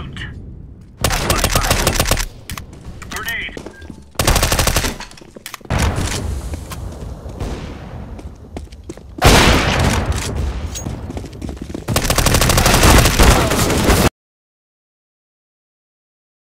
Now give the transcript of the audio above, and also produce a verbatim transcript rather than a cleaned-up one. out.